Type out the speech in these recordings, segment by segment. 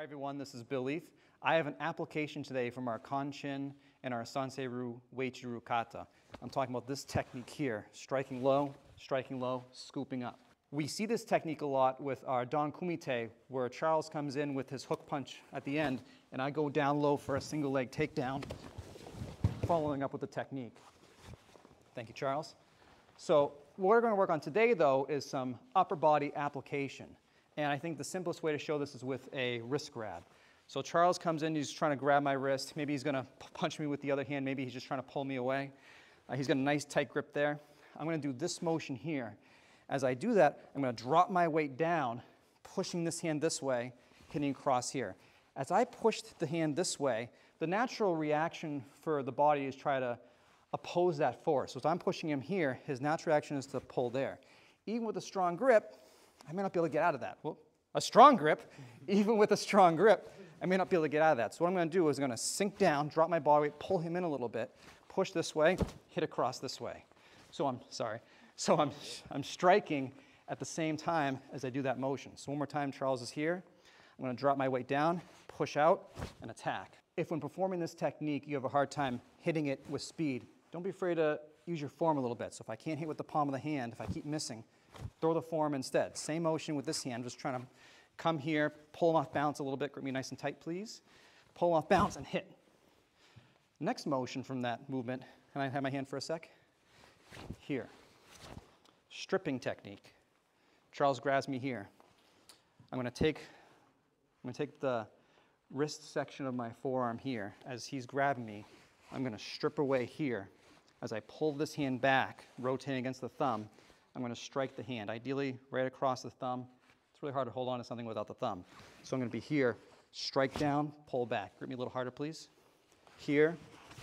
Hi everyone, this is Bill Leith. I have an application today from our Kan Chin and our Sanseru Weichiru Kata. I'm talking about this technique here, striking low, scooping up. We see this technique a lot with our Don Kumite, where Charles comes in with his hook punch at the end, and I go down low for a single leg takedown, following up with the technique. Thank you, Charles. So what we're going to work on today, though, is some upper body application. And I think the simplest way to show this is with a wrist grab. So Charles comes in, he's trying to grab my wrist. Maybe he's going to punch me with the other hand. Maybe he's just trying to pull me away. He's got a nice tight grip there. I'm going to do this motion here. As I do that, I'm going to drop my weight down, pushing this hand this way, hitting across here. As I pushed the hand this way, the natural reaction for the body is try to oppose that force. So if I'm pushing him here, his natural reaction is to pull there. Even with a strong grip, I may not be able to get out of that. Well, a strong grip, even with a strong grip, I may not be able to get out of that. So what I'm going to do is I'm going to sink down, drop my body weight, pull him in a little bit, push this way, hit across this way. So I'm striking at the same time as I do that motion. So one more time, Charles is here. I'm going to drop my weight down, push out, and attack. If when performing this technique you have a hard time hitting it with speed, don't be afraid to use your form a little bit. So if I can't hit with the palm of the hand, if I keep missing, throw the form instead. Same motion with this hand, just trying to come here, pull him off balance a little bit, grip me nice and tight please, pull off balance and hit. Next motion from that movement, can I have my hand for a sec? Here, stripping technique. Charles grabs me here. I'm gonna take the wrist section of my forearm here. As he's grabbing me, I'm gonna strip away here. As I pull this hand back, rotating against the thumb, I'm going to strike the hand, ideally right across the thumb. It's really hard to hold on to something without the thumb. So I'm going to be here, strike down, pull back. Grip me a little harder, please. Here,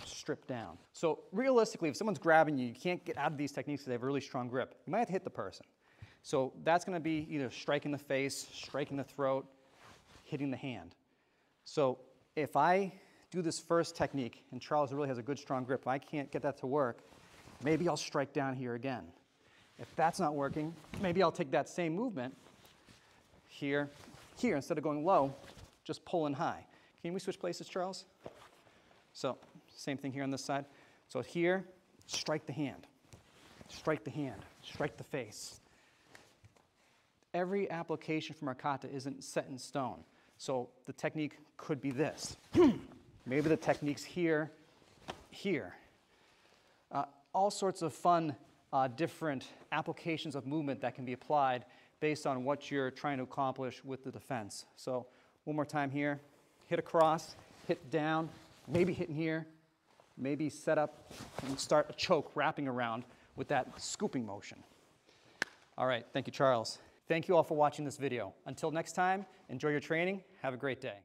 strip down. So realistically, if someone's grabbing you, you can't get out of these techniques because they have a really strong grip. You might have to hit the person. So that's going to be either striking the face, striking the throat, hitting the hand. So if I do this first technique, and Charles really has a good strong grip, and I can't get that to work, maybe I'll strike down here again. If that's not working, maybe I'll take that same movement here, instead of going low, just pulling high. Can we switch places, Charles? So, same thing here on this side. So here, strike the hand, strike the hand, strike the face. Every application from our kata isn't set in stone. So the technique could be this. Maybe the technique's here, all sorts of fun different applications of movement that can be applied based on what you're trying to accomplish with the defense. So one more time here, hit across, hit down, maybe hitting here, maybe set up and start a choke wrapping around with that scooping motion. All right, thank you, Charles. Thank you all for watching this video. Until next time, enjoy your training, have a great day.